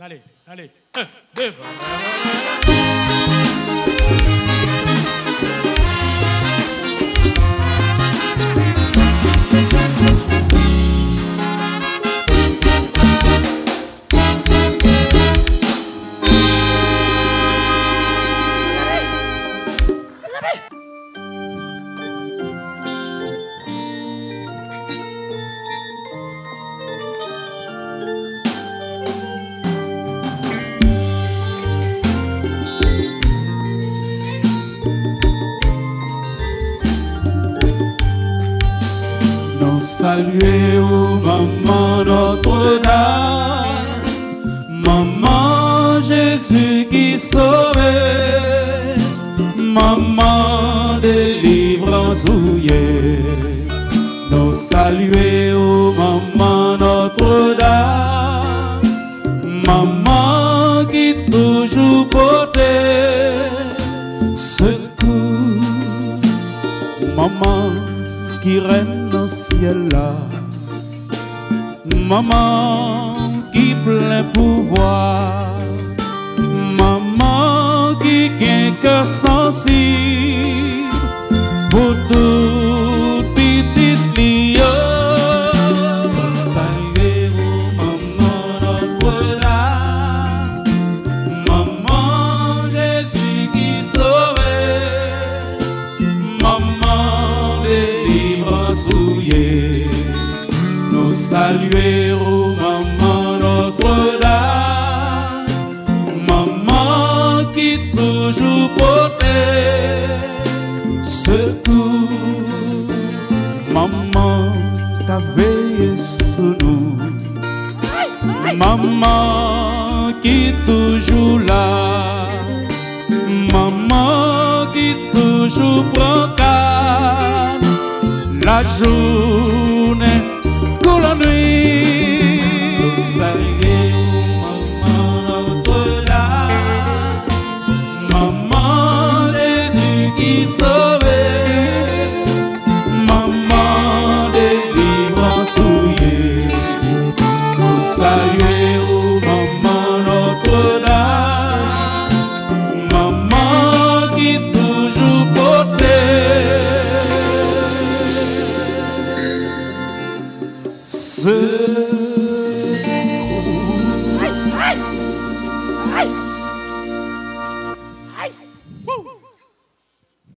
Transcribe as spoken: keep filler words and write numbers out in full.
Allez, allez, un, deux. Saluez oh Maman Notre Dame, Maman Jésus qui sauve, Maman délivrance ouillée. Nous saluez oh Maman Notre Dame, Maman qui toujours porte secours, Maman qui règne ciel là, maman qui plein pouvoir, maman qui qu'un cœur sensible pour tout petit lion. Saluez vous Maman Notre Dame, Maman Jésus qui sauve, maman délivrance. Nous saluer oh Maman Notre Dame, Maman qui toujours porte secours, Maman t'a veillé sous nous, Maman qui toujours là, Maman qui toujours prend garde la journée tout la nuit. Nous saluons Maman Notre Dame, Maman Jésus qui sauve, Maman délivrance souillée. Nous saluons Maman Notre Dame, Maman qui toujours porte.